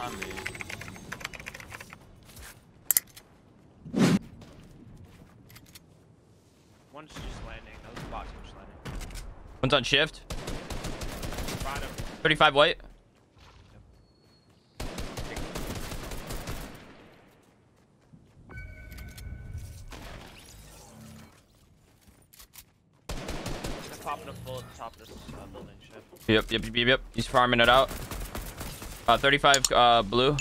on me. One's just landing. That was a box which landing. One's on shift. Bottom. 35 white. Popping a bullet at the top of this building. Yep. He's farming it out. 35 blue.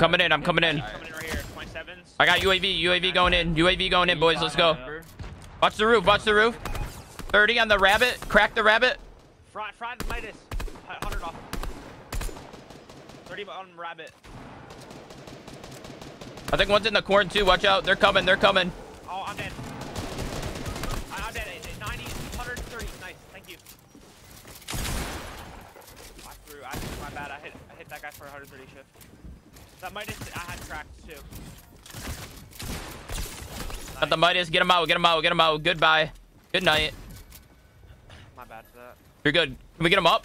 I'm coming in. I got UAV. UAV going in, boys. Let's go. Watch the roof. 30 on the rabbit. Crack the rabbit. Fried Midas. 100 off. 30 on rabbit. I think one's in the corn too. Watch out. They're coming. Oh, I'm dead. 90, 130. Nice. Thank you. My bad. I hit that guy for 130 shift. That Midas, I had cracked too. Nice. Got the Midas, get him out. Goodbye. Good night. My bad for that. You're good. Can we get him up?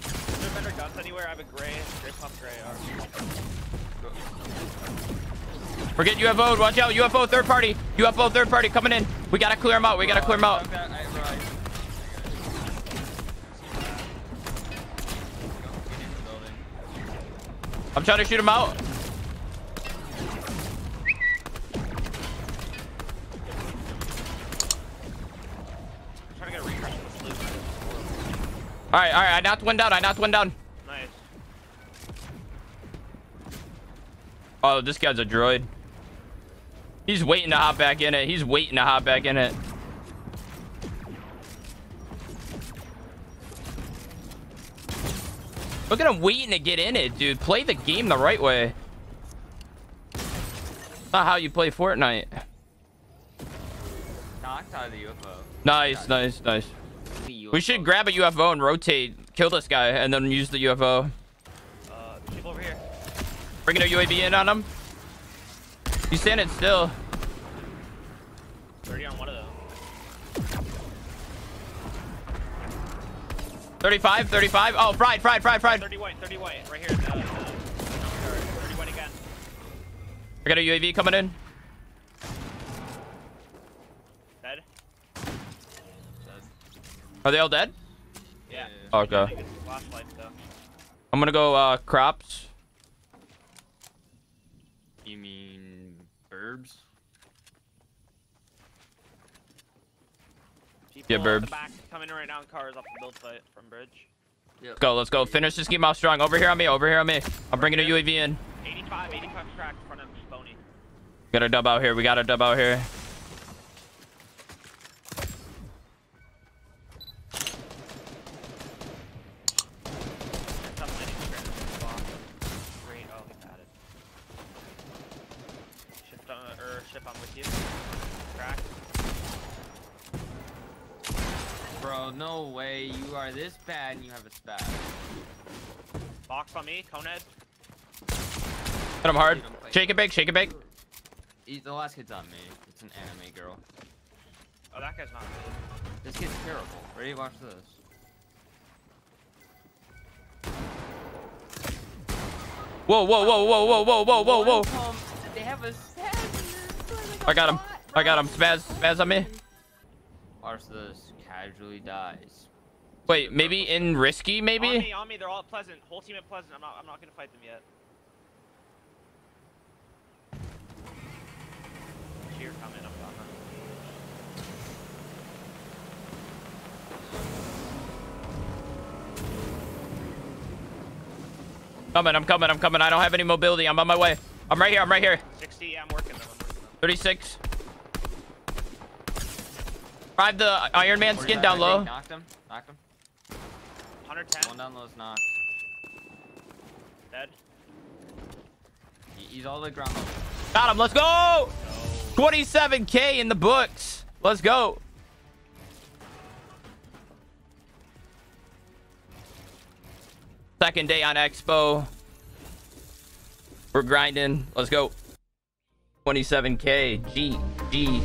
Is there better guns anywhere? I have a gray pump. Right. We're getting UFO'd. Watch out. UFO third party coming in. We gotta clear him out. I'm trying to shoot him out. All right. I knocked one down. Nice. Oh, this guy's a droid. He's waiting to hop back in it. Look at him waiting to get in it, dude. Play the game the right way. That's not how you play Fortnite. Knocked out of the UFO. Nice. We should grab a UFO and rotate. Kill this guy and then use the UFO. People over here. Bringing a UAV in on him. He's standing still. 30 on one of them. 35. Oh, fried. 30 white, right here. No. 30 white again. I got a UAV coming in. Dead. Are they all dead? Yeah. Okay. I'm gonna go crops. You mean burbs? Yeah, burbs. Coming right now in cars off the build site from bridge. Yep. Let's go. Finish this game out strong. Over here on me. I'm bringing a UAV in. 85 crack in front of Boney. We got a dub out here. Ship, I'm with you. Crack. Bro, no way. You are this bad and you have a SPAS. Box on me, Conehead. Hit him hard. Shake it big. The last kid's on me. It's an anime girl. Oh, that guy's not good. This kid's terrible. Ready? Watch this. Whoa. They have a SPAS. I got him. Spaz on me. Watch this. Casually dies. Wait, maybe in risky, maybe? On me, they're all at Pleasant. Whole team at Pleasant. I'm not gonna fight them yet. Cheer coming, I'm gone. I'm coming. I don't have any mobility. I'm on my way. I'm right here. 60, yeah, I'm working them. 36. Drive the Iron Man skin down low. Knocked him. 110. One down low is knocked. Dead. He's all the ground level. Got him. Let's go. 27K in the books. Let's go. Second day on Expo. We're grinding. Let's go. 27K. G. G.